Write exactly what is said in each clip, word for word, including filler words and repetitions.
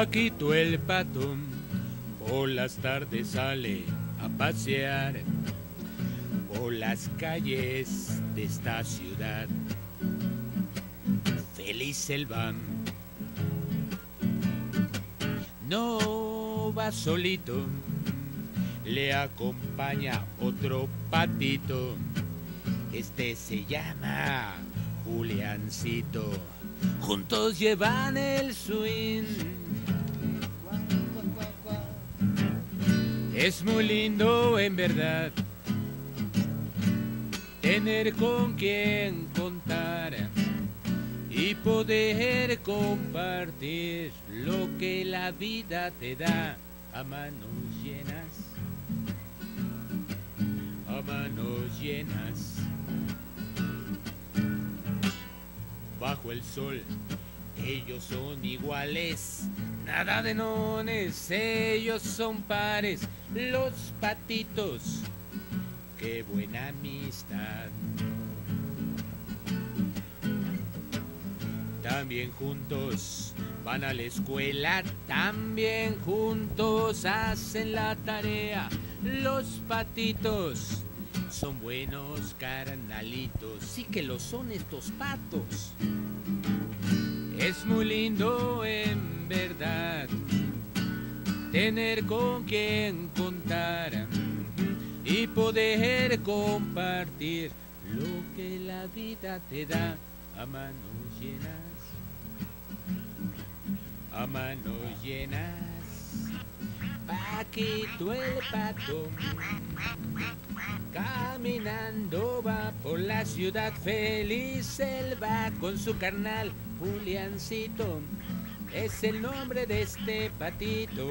Paquito el pato por las tardes sale a pasear por las calles de esta ciudad. Feliz él va, no va solito, le acompaña otro patito. Este se llama Juliancito. Juntos llevan el swing. Es muy lindo en verdad tener con quien contar y poder compartir lo que la vida te da a manos llenas, a manos llenas. Bajo el sol ellos son iguales, nada de nones, ellos son pares, los patitos, qué buena amistad. También juntos van a la escuela, también juntos hacen la tarea, los patitos son buenos carnalitos, sí que lo son estos patos. Es muy lindo en verdad tener con quien contar y poder compartir lo que la vida te da a manos llenas, a manos llenas. Paquito el pato caminando va por la ciudad, feliz él va con su carnal Juliancito, es el nombre de este patito.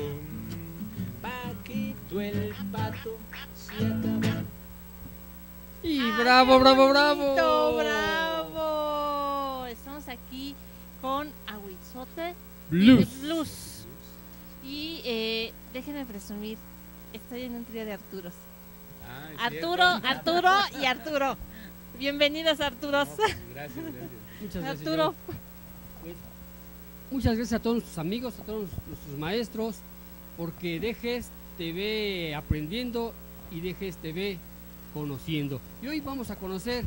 Paquito el pato se acabó. Y Ay, bravo, bravo, bravo, bravo, bravo. Estamos aquí con Ahuizote Blues. Blues. Y eh, déjenme presumir, estoy en un trío de Arturos. Ay, Arturo, Arturo y Arturo. Bienvenidos, Arturos. No, pues, gracias, gracias. Muchas gracias, Arturo. Pues, muchas gracias a todos nuestros amigos, a todos nuestros maestros, porque D G E S T T V aprendiendo y D G E S T T V conociendo. Y hoy vamos a conocer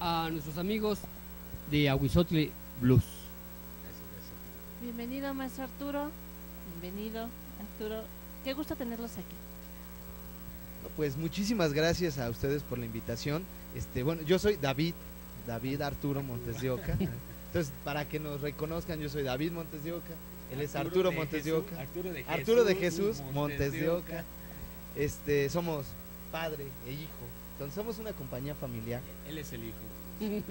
a nuestros amigos de Ahuizote Blues. Gracias, gracias. Bienvenido, maestro Arturo. Bienvenido, Arturo. Qué gusto tenerlos aquí. Pues muchísimas gracias a ustedes por la invitación. Este, bueno, yo soy David, David Arturo Montes de Oca. Entonces, para que nos reconozcan, yo soy David Montes de Oca, él es Arturo, Arturo Montes de Oca, Arturo de Jesús, Arturo de Jesús Montes, Montes de Oca. De Oca. Este, somos padre e hijo, entonces somos una compañía familiar. Él es el hijo.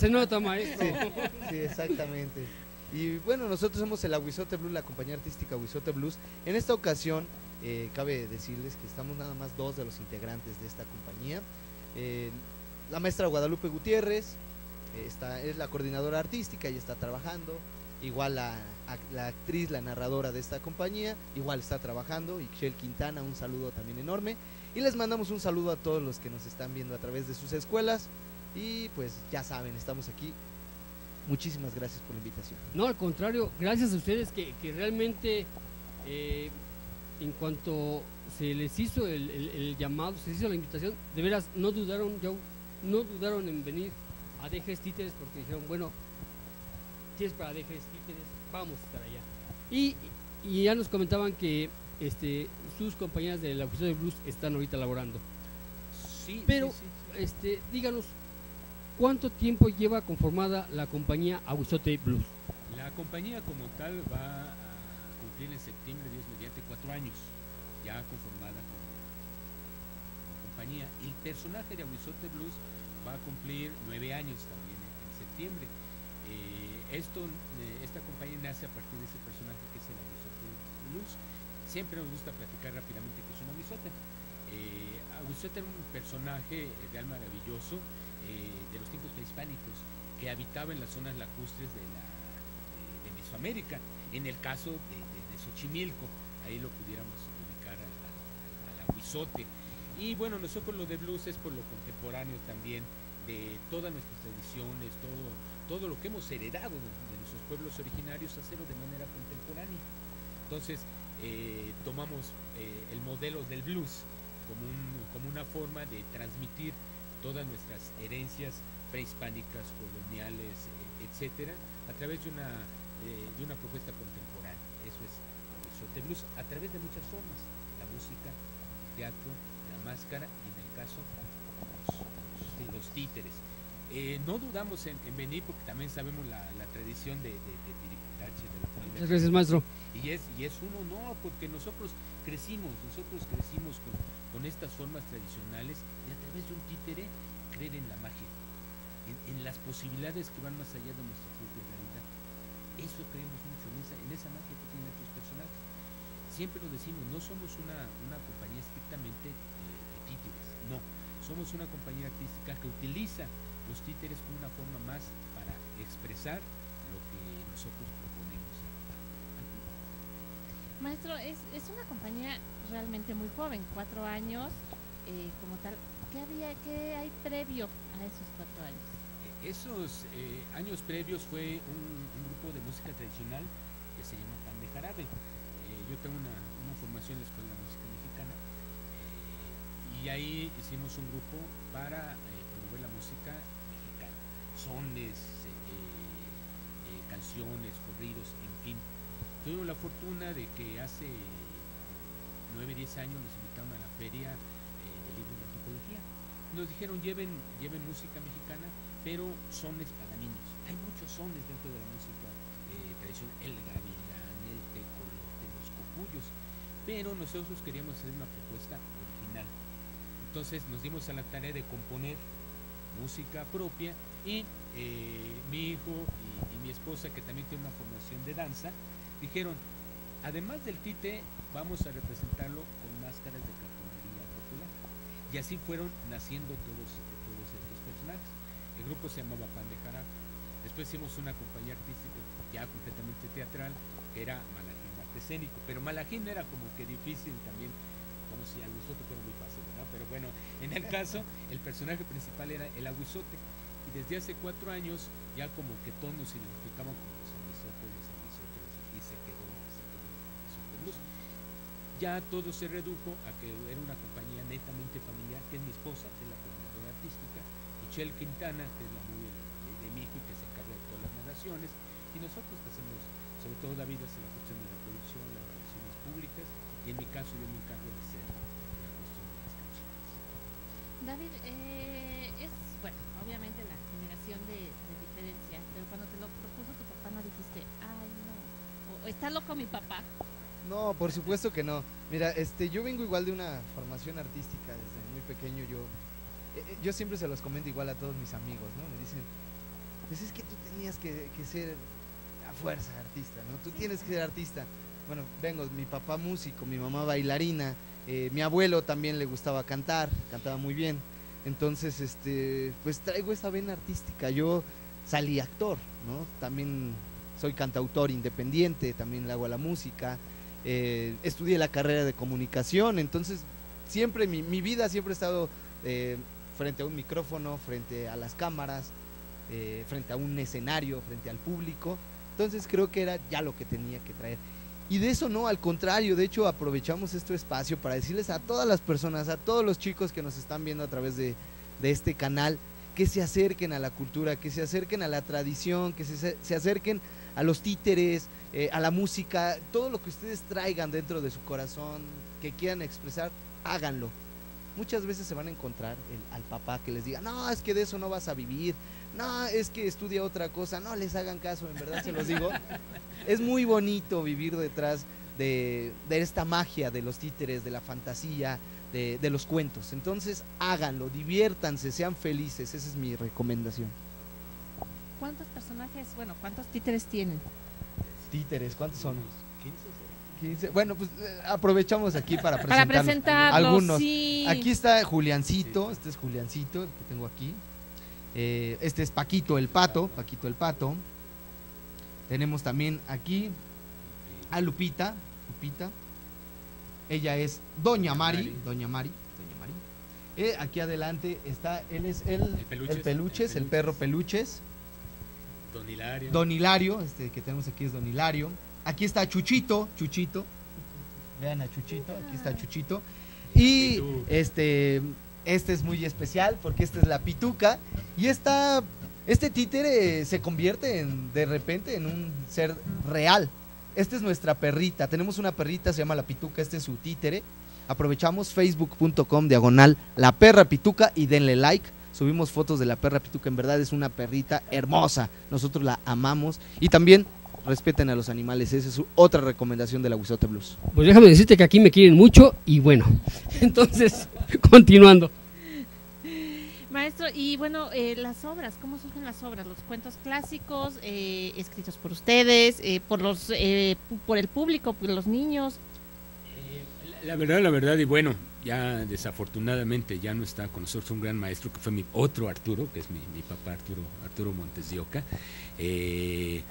Se nota, maestro. Sí, sí, exactamente. Y bueno, nosotros somos el Ahuizote Blues, la compañía artística Ahuizote Blues. En esta ocasión, eh, cabe decirles que estamos nada más dos de los integrantes de esta compañía. Eh, la maestra Guadalupe Gutiérrez está, es la coordinadora artística y está trabajando, igual la, la actriz, la narradora de esta compañía, igual está trabajando, Ixchel Quintana, un saludo también enorme, y les mandamos un saludo a todos los que nos están viendo a través de sus escuelas, y pues ya saben, estamos aquí, muchísimas gracias por la invitación. No, al contrario, gracias a ustedes que, que realmente eh, en cuanto se les hizo el, el, el llamado, se les hizo la invitación, de veras no dudaron, yo, no dudaron en venir a DGESTíteres porque dijeron, bueno, si es para DGESTíteres, vamos a estar allá. Y, y ya nos comentaban que este, sus compañeras de la Ahuizote Blues están ahorita laborando. Sí, pero, sí, sí, sí. Este, díganos, ¿cuánto tiempo lleva conformada la compañía Ahuizote Blues? La compañía como tal va a cumplir en septiembre, Dios mediante, cuatro años, ya conformada como compañía. El personaje de Ahuizote Blues va a cumplir nueve años también en septiembre. Eh, esto, eh, esta compañía nace a partir de ese personaje que es el Ahuizote Blues. Siempre nos gusta platicar rápidamente que es un ahuizote. Eh, Ahuizote era un personaje real maravilloso eh, de los tiempos prehispánicos que habitaba en las zonas lacustres de, la, de, de Mesoamérica, en el caso de, de, de Xochimilco, ahí lo pudiéramos ubicar al, al, al ahuizote. Y bueno, nosotros lo de blues es por lo contemporáneo también de todas nuestras tradiciones, todo, todo lo que hemos heredado de, de nuestros pueblos originarios, hacerlo de manera contemporánea contemporánea. Entonces eh, tomamos eh, el modelo del blues como, un, como una forma de transmitir todas nuestras herencias prehispánicas, coloniales, eh, etcétera, a través de una, eh, de una propuesta contemporánea. Eso es Ahuizote Blues, a través de muchas formas: la música, el teatro, la máscara y, en el caso, los, los, los títeres. Eh, no dudamos en, en venir, porque también sabemos la, la tradición de, de, de Tiripitache, de la comunidad. Muchas gracias, maestro. Y es, y es un honor, porque nosotros crecimos, nosotros crecimos con, con estas formas tradicionales, y a través de un títere creer en la magia, en, en las posibilidades que van más allá de nuestra propia realidad. Eso creemos mucho, en esa, en esa magia que tienen nuestros personajes. Siempre lo decimos, no somos una, una compañía estrictamente eh, de títeres, no. Somos una compañía artística que utiliza los títeres como una forma más para expresar lo que nosotros proponemos. Maestro, es, es una compañía realmente muy joven, cuatro años eh, como tal. ¿Qué había, qué hay previo a esos cuatro años? Esos eh, años previos fue un, un grupo de música tradicional que se llama Pandejarabe. Eh, yo tengo una, una formación en la Escuela de Música Mexicana. Y ahí hicimos un grupo para eh, promover la música mexicana, sones, eh, eh, canciones, corridos, en fin. Tuvimos la fortuna de que hace nueve, diez años nos invitaron a la feria eh, de libros de antropología. Nos dijeron, lleven, lleven música mexicana, pero sones para niños. Hay muchos sones dentro de la música eh, tradicional, el gavilán, el tecolote, los cocuyos, pero nosotros queríamos hacer una propuesta original. Entonces nos dimos a la tarea de componer música propia, y eh, mi hijo y, y mi esposa, que también tiene una formación de danza, dijeron, además del tite, vamos a representarlo con máscaras de cartonería popular. Y así fueron naciendo todos, todos estos personajes. El grupo se llamaba Pandejarabe. Después hicimos una compañía artística ya completamente teatral, que era Malajín Artesénico. Pero Malajín era como que difícil también, como si el ahuizote fuera muy fácil, ¿verdad? Pero bueno, en el caso, el personaje principal era el ahuizote, y desde hace cuatro años ya como que todos nos identificaban como los ahuizotes, los ahuizotes, y se quedó, se quedó Ahuizote Blues. Ya todo se redujo a que era una compañía netamente familiar, que es mi esposa, que es la coordinadora artística, Michelle Quintana, que es la novia de, de, de mi hijo, y que se encarga de todas las narraciones, y nosotros que hacemos, sobre todo David hace la cuestión de la producción, las relaciones públicas, y en mi caso yo me encargo de hacer la cuestión de las canciones. David, eh, es, bueno, obviamente la generación de, de diferencia, pero cuando te lo propuso tu papá, ¿no dijiste, ay no, o está loco mi papá? No, por supuesto que no. Mira, este, yo vengo igual de una formación artística desde muy pequeño. Yo, eh, yo siempre se los comento igual a todos mis amigos, ¿no? Me dicen, pues es que tú tenías que, que ser a fuerza artista, ¿no? Tú tienes que ser artista. Bueno, vengo, mi papá músico, mi mamá bailarina, eh, mi abuelo también le gustaba cantar, cantaba muy bien. Entonces, este, pues traigo esa vena artística. Yo salí actor, ¿no? También soy cantautor independiente, también le hago a la música, eh, estudié la carrera de comunicación. Entonces, siempre, mi, mi vida siempre he estado eh, frente a un micrófono, frente a las cámaras, eh, frente a un escenario, frente al público. Entonces, creo que era ya lo que tenía que traer. Y de eso no, al contrario, de hecho aprovechamos este espacio para decirles a todas las personas, a todos los chicos que nos están viendo a través de, de este canal, que se acerquen a la cultura, que se acerquen a la tradición, que se, se acerquen a los títeres, eh, a la música, todo lo que ustedes traigan dentro de su corazón, que quieran expresar, háganlo. Muchas veces se van a encontrar el, al papá que les diga, no, es que de eso no vas a vivir, no, es que estudia otra cosa, no les hagan caso, en verdad se los digo. Es muy bonito vivir detrás de, de esta magia de los títeres, de la fantasía, de, de los cuentos. Entonces háganlo, diviértanse, sean felices, esa es mi recomendación. ¿Cuántos personajes, bueno, cuántos títeres tienen? Títeres, ¿cuántos son? quince. Bueno, pues aprovechamos aquí para presentar, para presentar algunos. Sí. Aquí está Juliancito, este es Juliancito, el que tengo aquí. Eh, este es Paquito el Pato, Paquito el Pato. Tenemos también aquí a Lupita, Lupita. Ella es Doña Mari, Doña Mari, Doña Mari. Eh, aquí adelante está, él es el, el, peluches, el peluches, el perro peluches. Don Hilario. Don Hilario, este que tenemos aquí es Don Hilario. Aquí está Chuchito, Chuchito. Vean a Chuchito, aquí está Chuchito. Y este, este es muy especial porque esta es la pituca. Y esta, este títere se convierte en, de repente en un ser real. Esta es nuestra perrita. Tenemos una perrita, se llama la pituca, este es su títere. Aprovechamos facebook punto com diagonal la perra pituca y denle like. Subimos fotos de la perra pituca, en verdad es una perrita hermosa. Nosotros la amamos y también respeten a los animales, esa es otra recomendación de la Ahuizote Blues. Pues déjame decirte que aquí me quieren mucho y bueno, entonces, continuando. Maestro, y bueno, eh, las obras, ¿cómo surgen las obras? Los cuentos clásicos, eh, escritos por ustedes, eh, por, los, eh, por el público, por los niños. Eh, la verdad, la verdad, y bueno, ya desafortunadamente ya no está con nosotros un gran maestro que fue mi otro Arturo, que es mi, mi papá Arturo, Arturo Montes de Oca. Eh,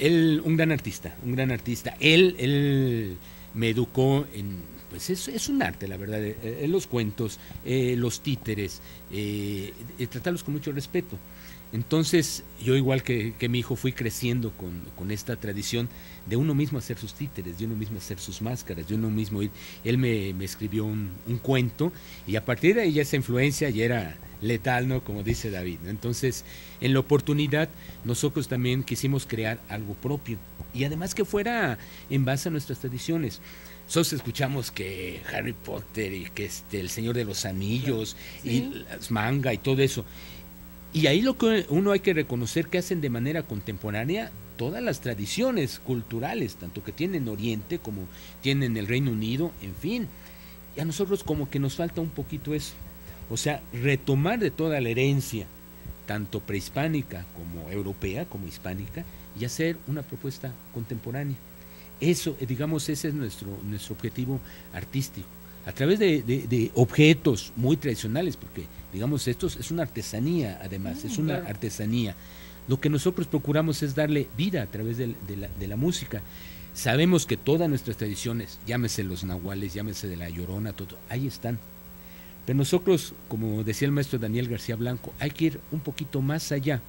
Él, un gran artista, un gran artista. Él, él me educó en... Pues es, es un arte, la verdad, eh, los cuentos, eh, los títeres, eh, eh, tratarlos con mucho respeto. Entonces, yo igual que, que mi hijo fui creciendo con, con esta tradición de uno mismo hacer sus títeres, de uno mismo hacer sus máscaras, de uno mismo ir. Él me, me escribió un, un cuento y a partir de ahí ya esa influencia ya era letal, ¿no? Como dice David, ¿no? Entonces, en la oportunidad, nosotros también quisimos crear algo propio y además que fuera en base a nuestras tradiciones. Nosotros escuchamos que Harry Potter y que este, el Señor de los Anillos, ¿sí? Y las manga y todo eso. Y ahí lo que uno hay que reconocer que hacen de manera contemporánea todas las tradiciones culturales, tanto que tienen Oriente como tienen el Reino Unido, en fin. Y a nosotros como que nos falta un poquito eso, o sea, retomar de toda la herencia, tanto prehispánica como europea, como hispánica, y hacer una propuesta contemporánea. Eso, digamos, ese es nuestro, nuestro objetivo artístico. A través de, de, de objetos muy tradicionales, porque digamos esto es una artesanía además, mm, es una claro. artesanía. Lo que nosotros procuramos es darle vida a través de, de, la, de la música. Sabemos que todas nuestras tradiciones, llámese los nahuales, llámese de la Llorona, todo, ahí están. Pero nosotros, como decía el maestro Daniel García Blanco, hay que ir un poquito más allá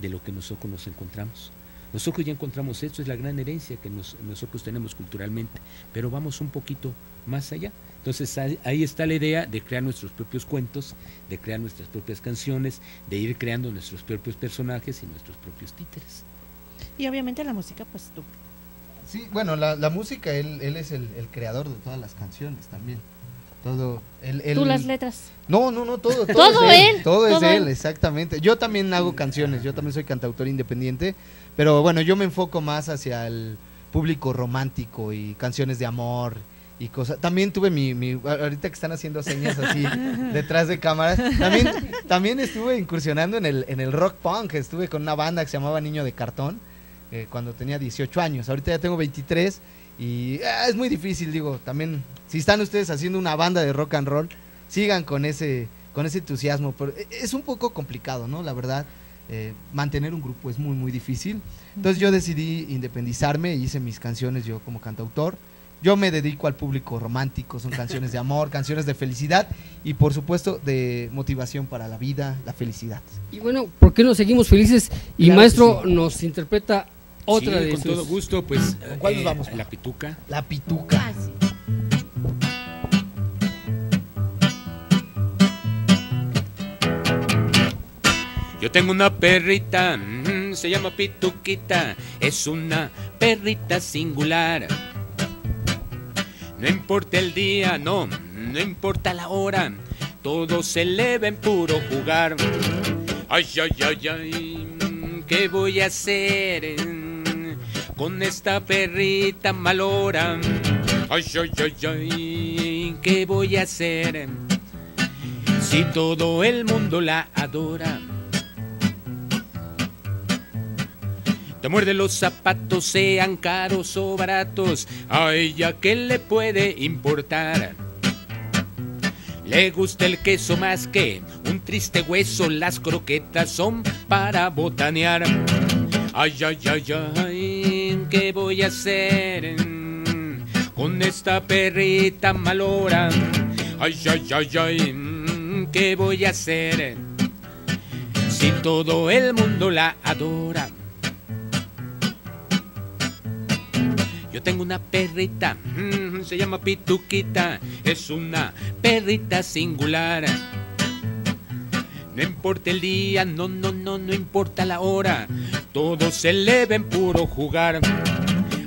de lo que nosotros nos encontramos. Nosotros ya encontramos esto, es la gran herencia que nos, nosotros tenemos culturalmente, pero vamos un poquito más allá. Entonces ahí está la idea de crear nuestros propios cuentos, de crear nuestras propias canciones, de ir creando nuestros propios personajes y nuestros propios títeres. Y obviamente la música, pues tú. Sí, bueno, la, la música, él, él es el, el creador de todas las canciones también. Todo, él, él, ¿tú las letras? No, no, no, todo, todo, ¿todo es él, él. Todo, todo es él, él, exactamente. Yo también hago canciones, yo también soy cantautor independiente, pero bueno, yo me enfoco más hacia el público romántico y canciones de amor y cosas. También tuve mi, mi, ahorita que están haciendo señas así detrás de cámaras, también, también estuve incursionando en el, en el rock punk. Estuve con una banda que se llamaba Niño de Cartón, eh, cuando tenía dieciocho años. Ahorita ya tengo veintitrés y eh, es muy difícil, digo, también si están ustedes haciendo una banda de rock and roll, sigan con ese, con ese entusiasmo, pero es un poco complicado, ¿no? La verdad, eh, mantener un grupo es muy, muy difícil. Entonces yo decidí independizarme, hice mis canciones yo como cantautor. Yo me dedico al público romántico, son canciones de amor, canciones de felicidad y por supuesto de motivación para la vida, la felicidad. Y bueno, ¿por qué no seguimos felices? Y claro, maestro, sí, nos interpreta otra, sí, de con sus... todo gusto, pues. ¿Con cuál nos vamos? Eh, la pituca. La pituca. Ah, sí. Yo tengo una perrita, mmm, se llama Pituquita, es una perrita singular. No importa el día, no, no importa la hora, todo se le ve en puro jugar. Ay, ay, ay, ay, ¿qué voy a hacer con esta perrita malora? Ay, ay, ay, ay, ¿qué voy a hacer si todo el mundo la adora? Te muerde los zapatos, sean caros o baratos, a ella qué le puede importar. Le gusta el queso más que un triste hueso, las croquetas son para botanear. Ay, ay, ay, ay, ¿qué voy a hacer con esta perrita malora? Ay, ay, ay, ay, ¿qué voy a hacer si todo el mundo la adora? Yo tengo una perrita, mmm, se llama Pituquita. Es una perrita singular. No importa el día, no, no, no, no importa la hora, todos se le ven puro jugar.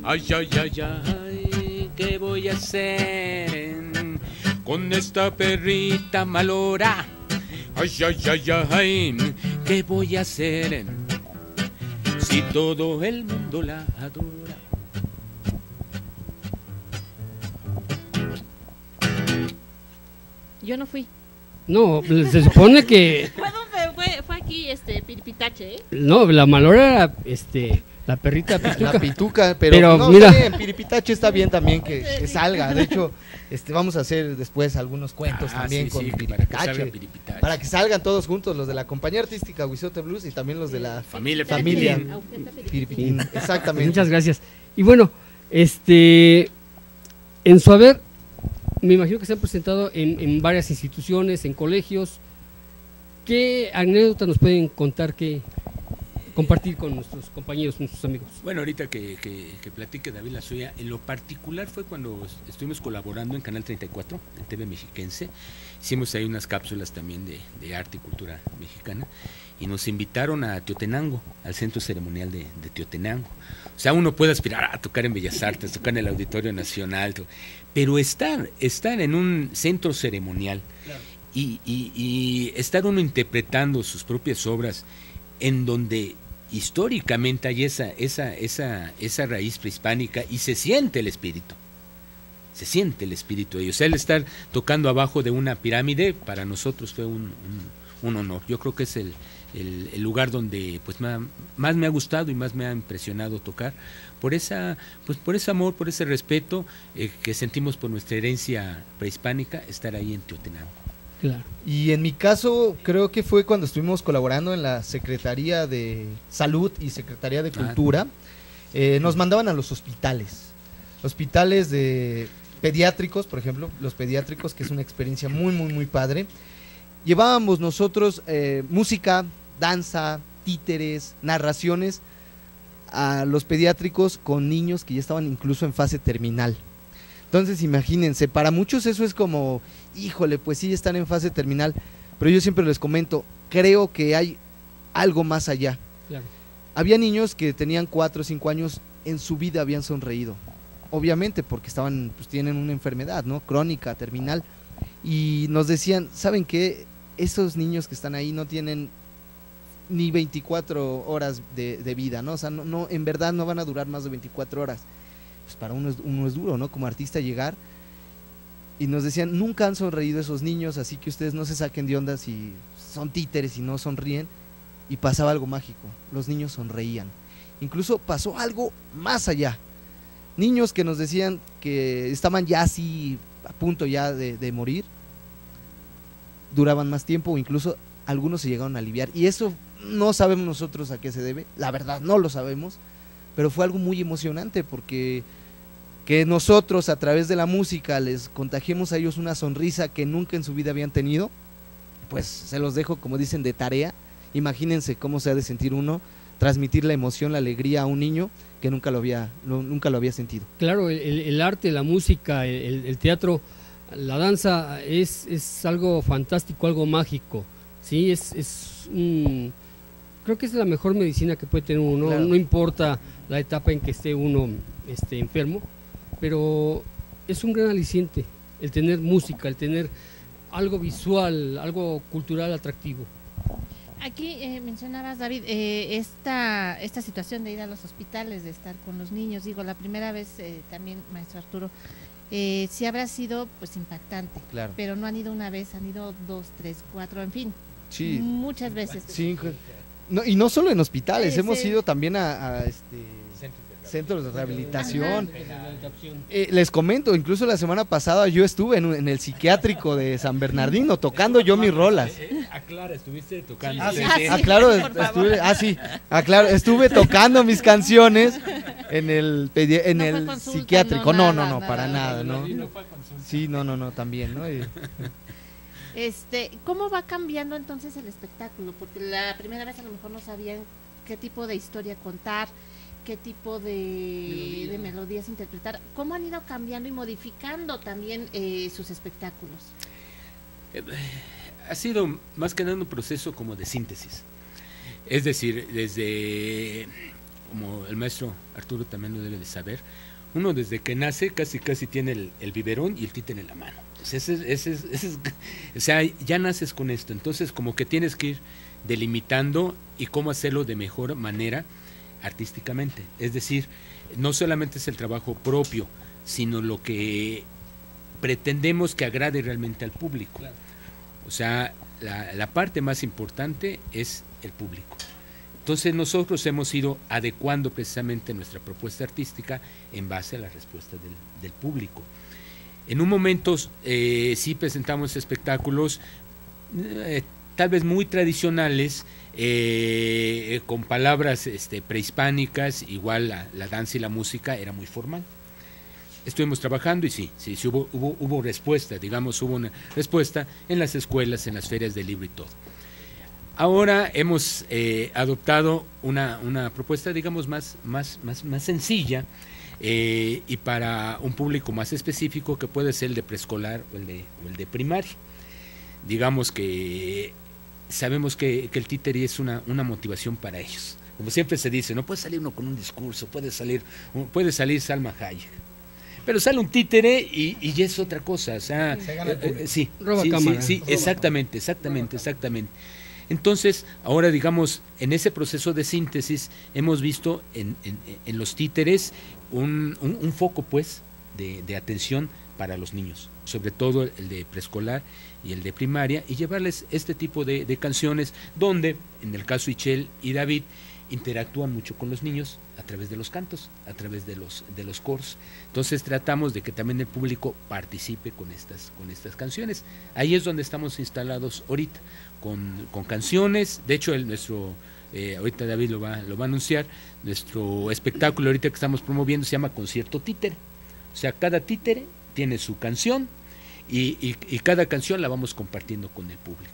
Ay, ay, ay, ay, ¿qué voy a hacer con esta perrita malora? Ay, ay, ay, ay, ¿qué voy a hacer si todo el mundo la adora? Yo no fui. No, se supone que... Bueno, fue, fue aquí, este, Tiripitache, ¿eh? No, la malora era, este, la perrita pituca. La pituca, pero, pero no, mira, está bien, Tiripitache está bien también que, que salga. De hecho, este, vamos a hacer después algunos cuentos ah, también sí, con sí, Tiripitache, para, Tiripitache, para que salgan todos juntos, los de la Compañía Artística Ahuizote Blues y también los de la familia. familia. familia. Exactamente. Muchas gracias. Y bueno, este, en su haber... Me imagino que se han presentado en, en varias instituciones, en colegios. ¿Qué anécdota nos pueden contar, que compartir con nuestros compañeros, nuestros amigos? Bueno, ahorita que, que, que platique David la suya, en lo particular fue cuando estuvimos colaborando en Canal treinta y cuatro, en T V Mexiquense. Hicimos ahí unas cápsulas también de, de arte y cultura mexicana. Y nos invitaron a Teotenango, al Centro Ceremonial de, de Teotenango. O sea, uno puede aspirar a tocar en Bellas Artes, tocar en el Auditorio Nacional, pero estar, estar en un centro ceremonial, claro, y, y, y estar uno interpretando sus propias obras, en donde históricamente hay esa, esa, esa, esa raíz prehispánica y se siente el espíritu. Se siente el espíritu de ellos. O sea, el estar tocando abajo de una pirámide, para nosotros fue un, un, un honor. Yo creo que es el... El, el lugar donde pues más, más me ha gustado y más me ha impresionado tocar, por esa pues por ese amor, por ese respeto eh, que sentimos por nuestra herencia prehispánica, estar ahí en Teotenango. Claro. Y en mi caso creo que fue cuando estuvimos colaborando en la Secretaría de Salud y Secretaría de Cultura. Ah. Eh, nos mandaban a los hospitales, hospitales de pediátricos, por ejemplo, los pediátricos, que es una experiencia muy, muy, muy padre. Llevábamos nosotros eh, música, danza, títeres, narraciones a los pediátricos con niños que ya estaban incluso en fase terminal. Entonces imagínense, para muchos eso es como, híjole, pues sí están en fase terminal, pero yo siempre les comento, creo que hay algo más allá. Claro. Había niños que tenían cuatro o cinco años, en su vida habían sonreído, obviamente porque estaban, pues tienen una enfermedad, ¿no?, crónica, terminal, y nos decían, ¿saben qué? Esos niños que están ahí no tienen ni veinticuatro horas de, de vida, ¿no? O sea, no, no, en verdad no van a durar más de veinticuatro horas. Pues para uno es, uno es duro, ¿no? Como artista llegar. Y nos decían, nunca han sonreído esos niños, así que ustedes no se saquen de onda si son títeres y no sonríen. Y pasaba algo mágico, los niños sonreían. Incluso pasó algo más allá. Niños que nos decían que estaban ya así, a punto ya de, de morir, duraban más tiempo, o incluso algunos se llegaron a aliviar, y eso no sabemos nosotros a qué se debe, la verdad no lo sabemos, pero fue algo muy emocionante, porque que nosotros a través de la música les contagiemos a ellos una sonrisa que nunca en su vida habían tenido, pues se los dejo, como dicen, de tarea. Imagínense cómo se ha de sentir uno, transmitir la emoción, la alegría a un niño que nunca lo había, lo, nunca lo había sentido. Claro, el, el arte, la música, el, el teatro, la danza es, es algo fantástico, algo mágico, sí, es, es mm, creo que es la mejor medicina que puede tener uno. Claro. No importa la etapa en que esté uno este, enfermo, pero es un gran aliciente el tener música, el tener algo visual, algo cultural atractivo. Aquí eh, mencionabas, David, eh, esta, esta situación de ir a los hospitales, de estar con los niños. Digo, la primera vez eh, también, maestro Arturo, eh, sí habrá sido pues impactante. Claro. Pero no han ido una vez, han ido dos, tres, cuatro, en fin. Sí. Muchas veces. Cinco. No, y no solo en hospitales, sí, hemos sí. ido también a, a este, centros de rehabilitación. Eh, les comento, incluso la semana pasada yo estuve en, en el psiquiátrico de San Bernardino tocando yo mis rolas. Aclara, estuviste tocando. Ah, sí, sí. Aclaro, estuve, ah, sí, aclaro, estuve tocando mis canciones en el en no el consulta, psiquiátrico. No, nada, no, no, nada, para nada, ¿no? No fue consulta. Sí, no, no, no, también, ¿no? Y, este, ¿cómo va cambiando entonces el espectáculo? Porque la primera vez a lo mejor no sabían qué tipo de historia contar. qué tipo de, Melodía. de melodías interpretar, cómo han ido cambiando y modificando también eh, sus espectáculos. Eh, ha sido más que nada un proceso como de síntesis, es decir, desde, como el maestro Arturo también lo debe de saber, uno desde que nace casi casi tiene el, el biberón y el títer en la mano. Entonces, ese, ese, ese, ese, o sea, ya naces con esto, entonces como que tienes que ir delimitando y cómo hacerlo de mejor manera artísticamente, es decir, no solamente es el trabajo propio, sino lo que pretendemos que agrade realmente al público. Claro. O sea, la, la parte más importante es el público. Entonces nosotros hemos ido adecuando precisamente nuestra propuesta artística en base a las respuestas del, del público. En un momento eh, sí presentamos espectáculos eh, tal vez muy tradicionales, eh, con palabras este, prehispánicas, igual la, la danza y la música era muy formal. Estuvimos trabajando y sí, sí, sí hubo, hubo, hubo respuesta, digamos, hubo una respuesta en las escuelas, en las ferias del libro y todo. Ahora hemos eh, adoptado una, una propuesta, digamos, más, más, más, más sencilla eh, y para un público más específico que puede ser el de preescolar o el de, o el de primaria. Digamos que sabemos que, que el títerí es una, una motivación para ellos. Como siempre se dice, no puede salir uno con un discurso, puede salir, puede salir Salma Hayek. Pero sale un títere y, y es otra cosa, o sea, se gana el público. sí, Roba sí, cámara. sí, sí Roba exactamente, exactamente, exactamente. Entonces, ahora digamos, en ese proceso de síntesis hemos visto en, en, en los títeres un, un, un foco pues de, de atención para los niños, sobre todo el de preescolar y el de primaria, y llevarles este tipo de, de canciones donde, en el caso Ixchel y David, interactúan mucho con los niños a través de los cantos, a través de los de los coros. Entonces tratamos de que también el público participe con estas con estas canciones. Ahí es donde estamos instalados ahorita, con, con canciones. De hecho, el, nuestro eh, ahorita David lo va lo va a anunciar. Nuestro espectáculo ahorita que estamos promoviendo se llama Concierto Títere. O sea, cada títere tiene su canción y, y, y cada canción la vamos compartiendo con el público.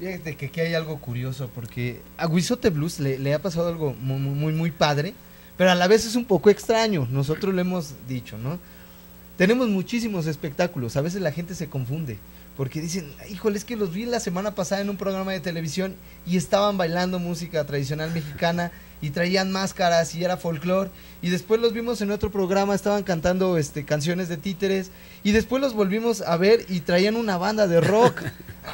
Fíjate que aquí hay algo curioso, porque a Ahuizote Blues le, le ha pasado algo muy, muy, muy padre, pero a la vez es un poco extraño. Nosotros lo hemos dicho, ¿no? Tenemos muchísimos espectáculos, a veces la gente se confunde, porque dicen, híjole, es que los vi la semana pasada en un programa de televisión y estaban bailando música tradicional mexicana y traían máscaras y era folclore, y después los vimos en otro programa, estaban cantando este, canciones de títeres, y después los volvimos a ver y traían una banda de rock.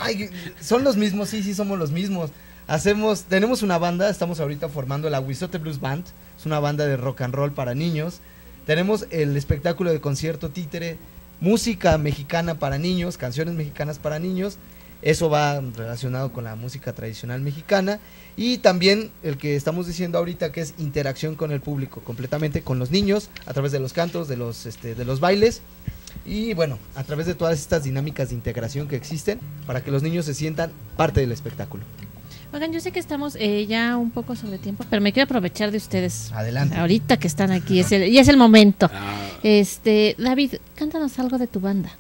Ay, son los mismos, sí, sí somos los mismos. Hacemos, tenemos una banda, estamos ahorita formando la Ahuizote Blues Band, es una banda de rock and roll para niños. Tenemos el espectáculo de concierto títere, música mexicana para niños, canciones mexicanas para niños, eso va relacionado con la música tradicional mexicana, y también el que estamos diciendo ahorita, que es interacción con el público, completamente con los niños, a través de los cantos, de los, este, de los bailes, y bueno, a través de todas estas dinámicas de integración que existen, para que los niños se sientan parte del espectáculo. Oigan, yo sé que estamos eh, ya un poco sobre tiempo, pero me quiero aprovechar de ustedes. Adelante. Ahorita que están aquí, es el, y es el momento. Ah. Este, David, cántanos algo de tu banda.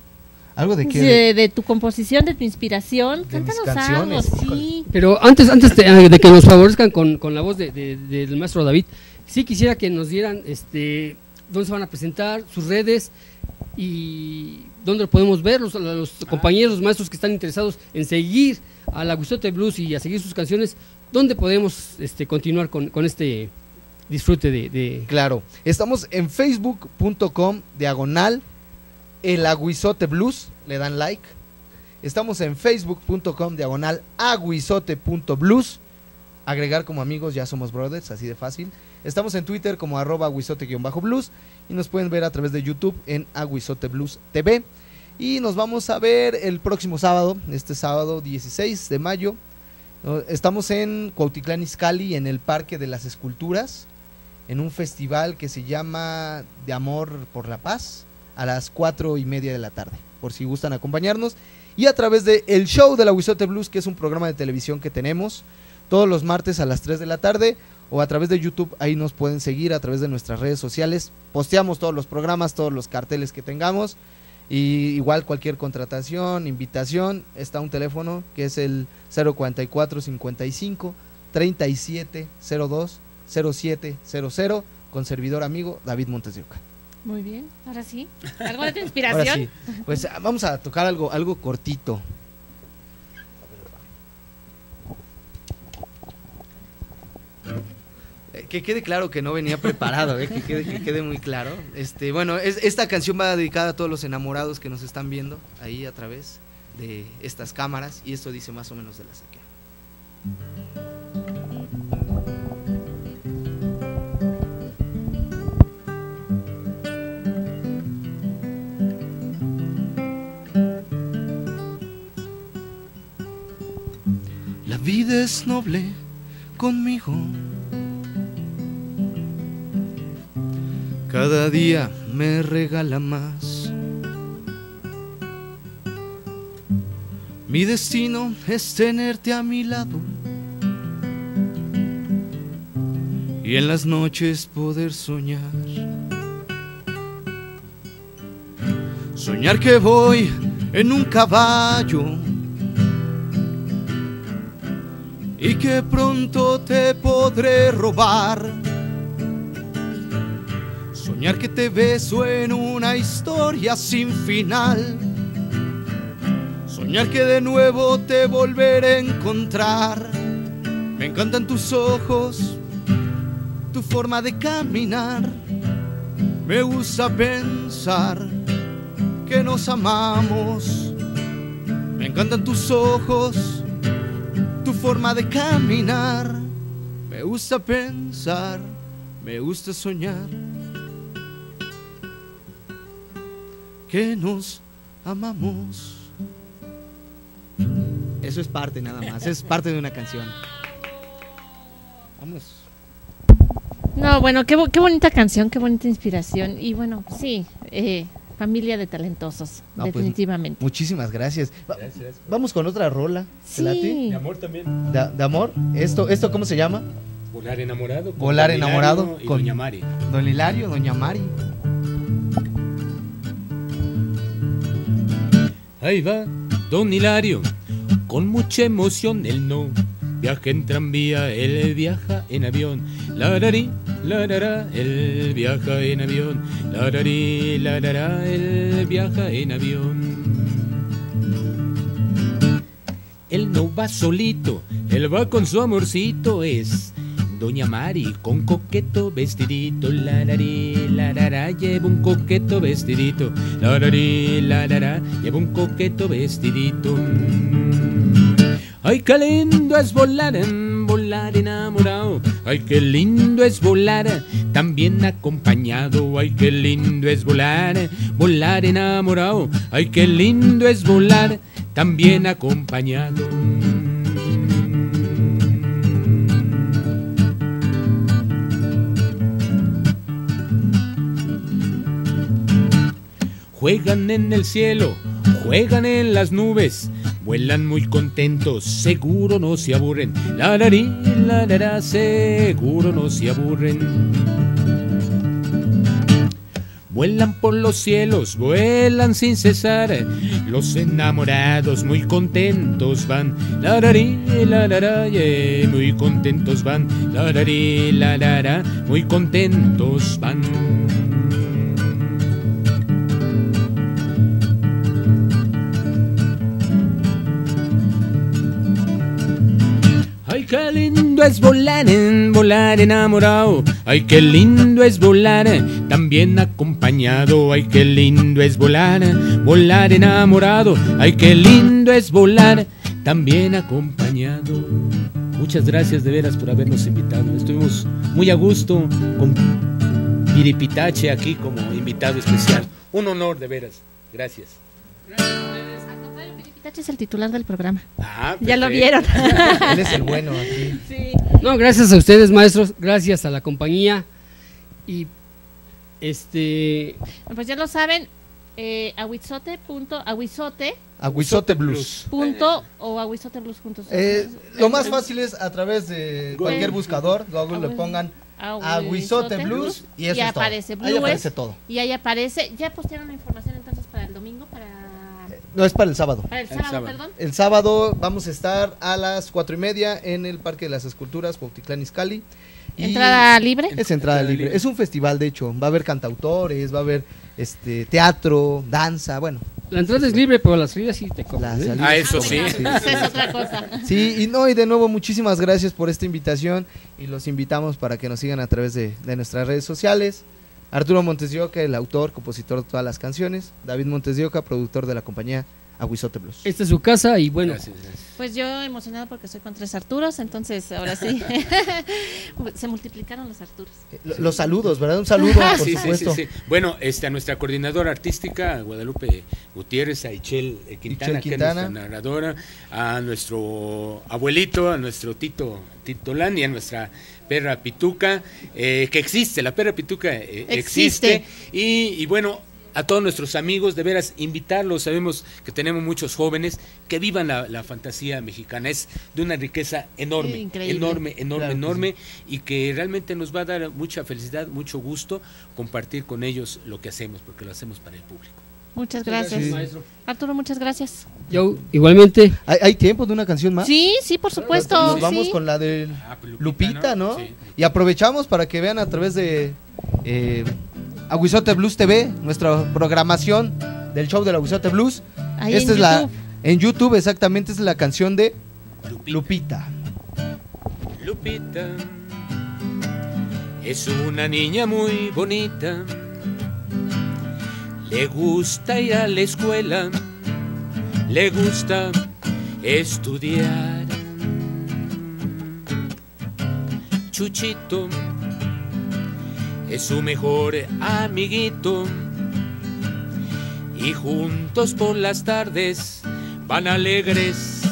¿Algo de qué? De, de tu composición, de tu inspiración. De cántanos algo, sí. Pero antes, antes te, de que nos favorezcan con, con la voz de, de, de, del maestro David, sí quisiera que nos dieran este, dónde se van a presentar, sus redes y dónde lo podemos ver, los, los ah. compañeros, los maestros que están interesados en seguir a la Ahuizote Blues y a seguir sus canciones, ¿dónde podemos este, continuar con, con este disfrute de, de...? Claro, estamos en facebook punto com diagonal el Ahuizote Blues, le dan like. Estamos en facebook punto com diagonal ahuizote punto blues, agregar como amigos, ya somos brothers, así de fácil. Estamos en Twitter como arroba ahuizote-blues y nos pueden ver a través de YouTube en Ahuizote Blues T V. Y nos vamos a ver el próximo sábado, este sábado dieciséis de mayo. Estamos en Cuautitlán Izcalli, en el Parque de las Esculturas, en un festival que se llama De Amor por la Paz, a las cuatro y media de la tarde, por si gustan acompañarnos. Y a través de El Show de la Ahuizote Blues, que es un programa de televisión que tenemos todos los martes a las tres de la tarde, o a través de YouTube, ahí nos pueden seguir a través de nuestras redes sociales. Posteamos todos los programas, todos los carteles que tengamos. Y igual cualquier contratación, invitación, está un teléfono que es el cero cuatro cuatro cinco cinco tres siete cero dos cero siete cero cero con servidor amigo David Montes de Oca. Muy bien, ahora sí, algo de tu inspiración. Sí. Pues vamos a tocar algo, algo cortito. Que quede claro que no venía preparado, ¿eh? que, quede, que quede muy claro. Este, bueno, es, esta canción va dedicada a todos los enamorados que nos están viendo ahí a través de estas cámaras, y esto dice más o menos de la saquea. La vida es noble conmigo. Cada día me regala más. Mi destino es tenerte a mi lado y en las noches poder soñar. Soñar que voy en un caballo y que pronto te podré robar. Soñar que te beso en una historia sin final. Soñar que de nuevo te volveré a encontrar. Me encantan tus ojos, tu forma de caminar. Me gusta pensar que nos amamos. Me encantan tus ojos, tu forma de caminar. Me gusta pensar, me gusta soñar que nos amamos. Eso es parte nada más, es parte de una canción. Vamos. No, bueno, qué, qué bonita canción, qué bonita inspiración. Y bueno, sí, eh, familia de talentosos, no, definitivamente. Pues, muchísimas gracias. Va, gracias. Vamos con otra rola. Sí. De amor también. De, de amor. ¿Esto, esto cómo se llama? Volar enamorado. Volar Don enamorado Hilario con Doña Mari. Don Hilario, Doña Mari. Ahí va Don Hilario, con mucha emoción él no viaja en tranvía, él viaja en avión. Lararí, larará, él viaja en avión. Lararí, larará, él viaja en avión. Él no va solito, él va con su amorcito, es Doña Mari con coqueto vestidito. Lararí, larará, lleva un coqueto vestidito. Lararí, larará, lleva un coqueto vestidito. Ay, qué lindo es volar, volar enamorado. Ay, qué lindo es volar, también acompañado. Ay, qué lindo es volar, volar enamorado. Ay, qué lindo es volar, también acompañado. Juegan en el cielo, juegan en las nubes, vuelan muy contentos, seguro no se aburren. Lararí, larará, seguro no se aburren. Vuelan por los cielos, vuelan sin cesar, los enamorados muy contentos van. Lararí, larará, yeah, muy contentos van. Lararí, larará, muy contentos van. Qué lindo es volar, volar enamorado. Ay, qué lindo es volar, también acompañado. Ay, qué lindo es volar, volar enamorado. Ay, qué lindo es volar, también acompañado. Muchas gracias de veras por habernos invitado. Estuvimos muy a gusto con Tiripitache aquí como invitado especial. Un honor de veras. Gracias. Tache es el titular del programa. Ah, ya lo vieron. Él es el bueno aquí. Sí. No, gracias a ustedes, maestros, gracias a la compañía. Y este, pues ya lo saben, eh, ahuizote punto ahuizote ahuizote blues punto o ahuizote blues juntos. Eh, lo más fácil es a través de cualquier buscador, Google, le pongan Ahuizote Blues y eso y es todo. Aparece Blues, ahí aparece todo. Y ahí aparece, ya postearon la información entonces para el domingo, para No, es para el sábado. Para el sábado, el sábado, perdón. El sábado vamos a estar a las cuatro y media en el Parque de las Esculturas, Cuautitlán Izcalli. ¿Entrada libre? Es entrada libre. Es un festival, de hecho. Va a haber cantautores, va a haber este teatro, danza, bueno. La entrada es libre, pero la salida sí te cobran. ¿Eh? Ah, eso sí. Sí, es otra cosa. Sí, y no, y de nuevo, muchísimas gracias por esta invitación y los invitamos para que nos sigan a través de, de nuestras redes sociales. Arturo Montes de Oca, el autor, compositor de todas las canciones. David Montes de Oca, productor de la compañía Ahuizote Blues. Esta es su casa y bueno. Gracias, gracias. Pues yo emocionado porque soy con tres Arturos, entonces ahora sí. Se multiplicaron los Arturos. Eh, lo, los saludos, ¿verdad? Un saludo, por sí, supuesto. Sí, sí, sí. Bueno, este, a nuestra coordinadora artística, a Guadalupe Gutiérrez, a Ixchel Quintana, Ixchel Quintana, que es nuestra narradora, a nuestro abuelito, a nuestro Tito, Tito Lan y a nuestra perra Pituca, eh, que existe, la perra Pituca eh, existe. existe. Y, y bueno, a todos nuestros amigos, de veras, invitarlos. Sabemos que tenemos muchos jóvenes que vivan la, la fantasía mexicana. Es de una riqueza enorme, Increíble. enorme, enorme, claro, enorme, sí. Y que realmente nos va a dar mucha felicidad, mucho gusto compartir con ellos lo que hacemos, porque lo hacemos para el público. Muchas gracias, sí. maestro. Arturo, muchas gracias. Yo, igualmente. ¿Hay, ¿Hay tiempo de una canción más? Sí, sí, por supuesto. Nos vamos sí. con la de ah, Lupita, ¿no? ¿no? Sí. Y aprovechamos para que vean a través de... Eh, Ahuizote Blues T V, nuestra programación del show de la Ahuizote Blues. Ahí Esta en es YouTube. la en YouTube exactamente es la canción de Lupita. Lupita. Lupita es una niña muy bonita. Le gusta ir a la escuela. Le gusta estudiar. Chuchito es su mejor amiguito y juntos por las tardes van alegres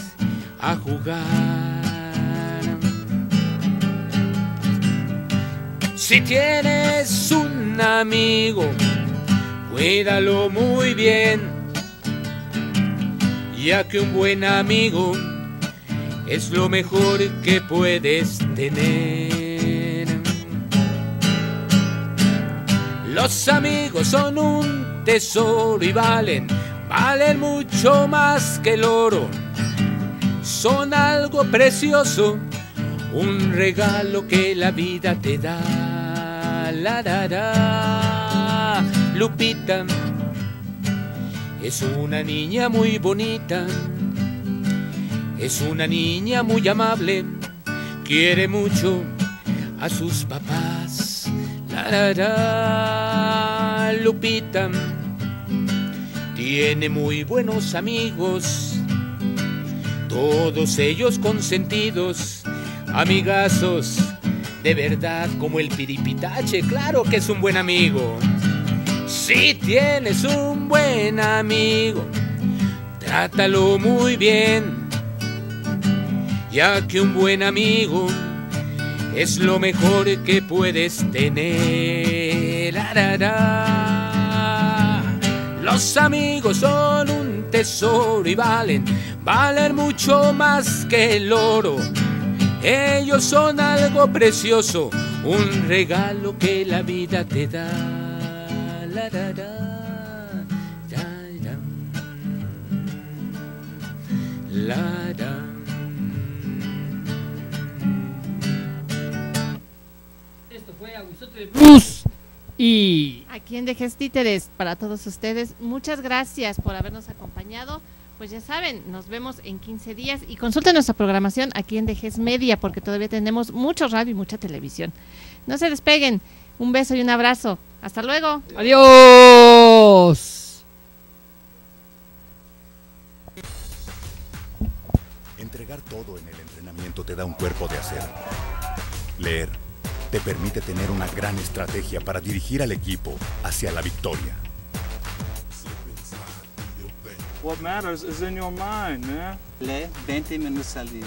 a jugar. Si tienes un amigo, cuídalo muy bien, ya que un buen amigo es lo mejor que puedes tener. Los amigos son un tesoro y valen, valen mucho más que el oro. Son algo precioso, un regalo que la vida te da. La, la, la. Lupita es una niña muy bonita, es una niña muy amable, quiere mucho a sus papás. Lupita tiene muy buenos amigos, todos ellos consentidos, amigazos de verdad, como el Tiripitache, claro que es un buen amigo. Si tienes un buen amigo, trátalo muy bien, ya que un buen amigo es lo mejor que puedes tener. Los amigos son un tesoro y valen, valen mucho más que el oro. Ellos son algo precioso, un regalo que la vida te da. Blues y aquí en DGESTíteres para todos ustedes, muchas gracias por habernos acompañado. Pues ya saben, nos vemos en quince días y consulten nuestra programación aquí en D G E S T Media, porque todavía tenemos mucho radio y mucha televisión. No se despeguen, un beso y un abrazo, hasta luego, adiós. Entregar todo en el entrenamiento te da un cuerpo de hacer. Leer te permite tener una gran estrategia para dirigir al equipo hacia la victoria. What matters is in your mind, man. Lee veinte minutos al día.